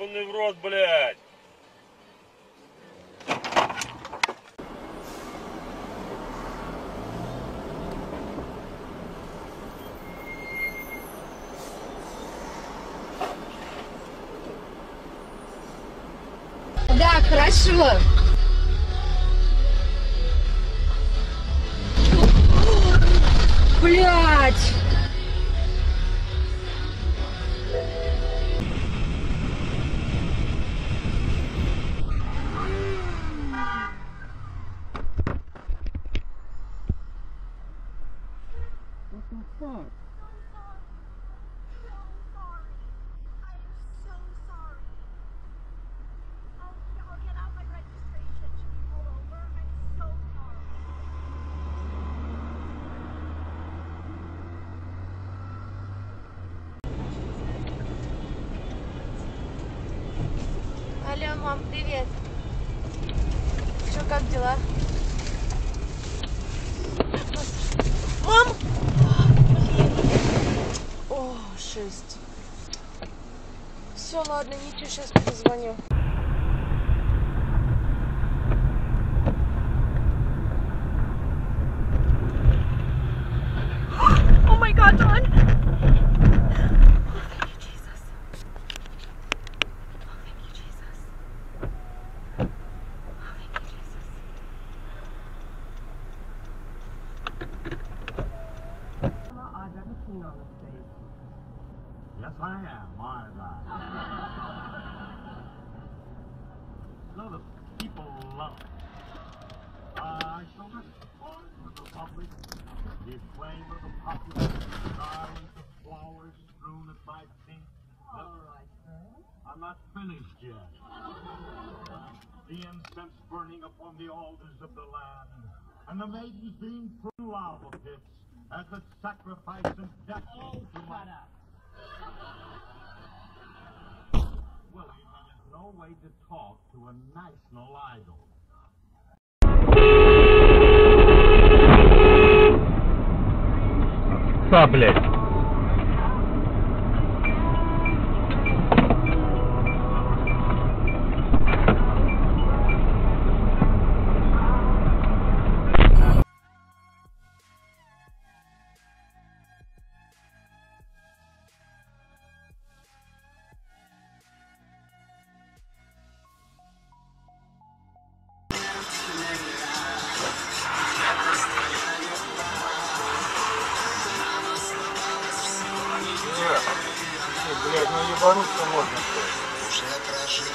ебаный в рот, блядь. Да, хорошо. Блядь. Алло, мам, привет. Что, как дела? Мам! О, 6. Все, ладно, ничего, сейчас позвоню. О май гад, Дон! Yes, I am. My God. So the people love it. I shall respond to the public, display of the popular designs of flowers strewn at my feet. All right, sir. I'm not finished yet. The incense burning upon the altars of the land, and the maidens being through lava pits as a sacrifice and death. Oh, shut up. Well, there's no way to talk to a national idol. Са, блядь. Блядь, ну ебануться можно. Уже прожил.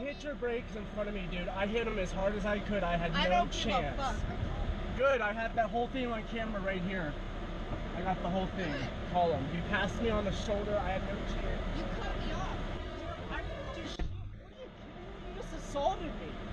hit your brakes in front of me, dude. I hit them as hard as I could. I had no chance. Good, I had that whole thing on camera right here. I got the whole thing. Call him. You passed me on the shoulder. I had no chance. You cut me off. I didn't do shit. What are you kidding me? You just assaulted me.